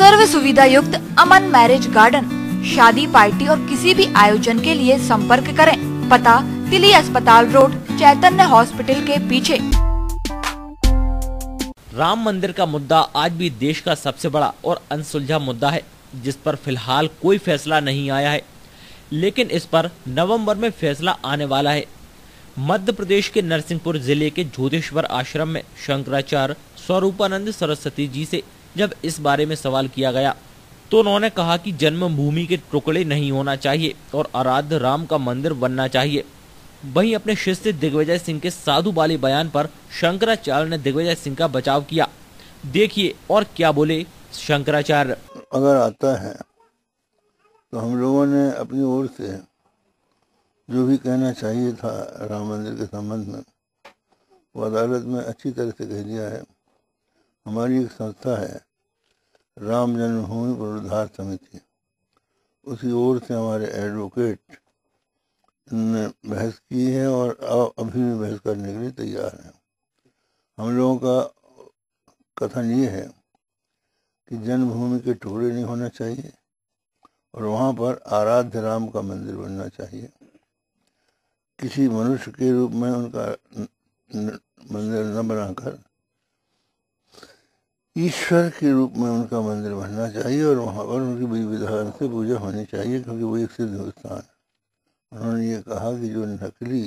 सर्व सुविधा युक्त Aman marriage garden. शादी पार्टी और किसी भी आयोजन के लिए संपर्क करें। पता तिली अस्पताल रोड चैतन्य हॉस्पिटल के पीछे। राम मंदिर का मुद्दा आज भी देश का सबसे बड़ा और अनसुलझा मुद्दा है, जिस पर फिलहाल कोई फैसला नहीं आया है, लेकिन इस पर नवंबर में फैसला आने वाला है। मध्य प्रदेश के नरसिंहपुर जिले के जोधेश्वर आश्रम में शंकराचार्य स्वरूपानंद सरस्वती जी से जब इस बारे में सवाल किया गया तो उन्होंने कहा कि जन्मभूमि के टुकड़े नहीं होना चाहिए और आराध्य राम का मंदिर बनना चाहिए। वहीं अपने शिष्य दिग्विजय सिंह के साधु वाले बयान पर शंकराचार्य ने दिग्विजय सिंह का बचाव किया। देखिए और क्या बोले शंकराचार्य। अगर आता है तो हम लोगों ने अपनी ओर से जो भी कहना चाहिए था राम मंदिर के संबंध में वो अदालत में अच्छी तरह से कह दिया है। हमारी एक संस्था है राम जन्मभूमि प्रोत्साहन समिति, उसी ओर से हमारे एडवोकेट ने बहस की है और अभी भी बहस करने के लिए तैयार हैं। हम लोगों का कथन ये है कि जन्मभूमि के टुकड़े नहीं होना चाहिए और वहाँ पर आराध्य राम का मंदिर बनना चाहिए। किसी मनुष्य के रूप में उनका मंदिर न बनाकर ईश्वर के रूप में उनका मंदिर बनना चाहिए और वहाँ पर उनकी विधि विधान से पूजा होनी चाहिए, क्योंकि वो एक सिद्ध स्थान है। उन्होंने ये कहा कि जो नकली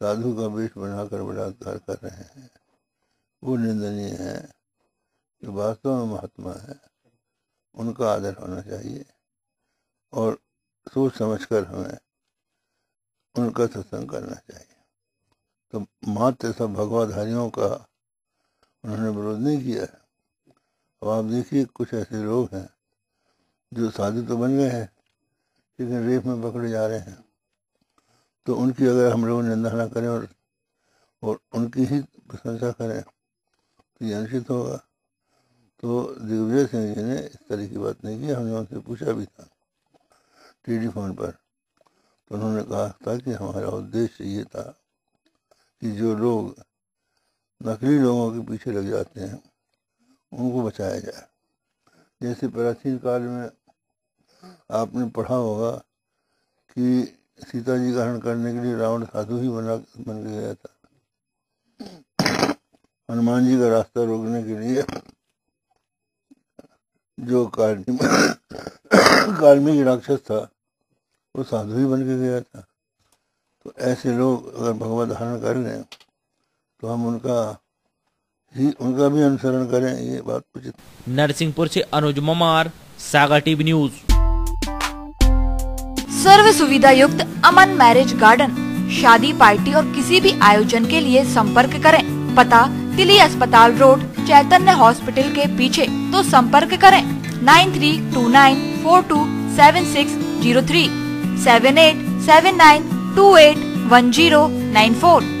साधु का वेश बनाकर बलात्कार कर रहे हैं वो निंदनीय है, जो वास्तव में महात्मा है, उनका आदर होना चाहिए और सोच समझकर हमें उनका सत्संग करना चाहिए। तो मात्र सब भगवाधारियों का उन्होंने विरोध नहीं किया है। अब आप देखिए कुछ ऐसे लोग हैं जो साधु तो बन गए हैं लेकिन रेप में पकड़े जा रहे हैं, तो उनकी अगर हम लोग निंदा ना करें और उनकी ही प्रशंसा करें तो ये अनुचित होगा। तो दिग्विजय सिंह जी ने इस तरह की बात नहीं की। हमने उनसे पूछा भी था टेलीफोन पर, तो उन्होंने कहा था कि हमारा उद्देश्य ये था कि जो लोग नकली लोगों के पीछे लग जाते हैं उनको बचाया जाए। जैसे प्राचीन काल में आपने पढ़ा होगा कि सीता जी का हरण करने के लिए रावण साधु ही बन गया था। हनुमान जी का रास्ता रोकने के लिए जो कार्मिक राक्षस था वो साधु ही बन के गया था। तो ऐसे लोग अगर भगवत धारण कर लें तो हम उनका भी अनुसरण करें, ये बात उचित। नरसिंहपुर से अनुज ममार, सागर टीवी न्यूज। सर्व सुविधा युक्त अमन मैरिज गार्डन। शादी पार्टी और किसी भी आयोजन के लिए संपर्क करें। पता तिली अस्पताल रोड चैतन्य हॉस्पिटल के पीछे। तो संपर्क करें 9329427603 7879281094।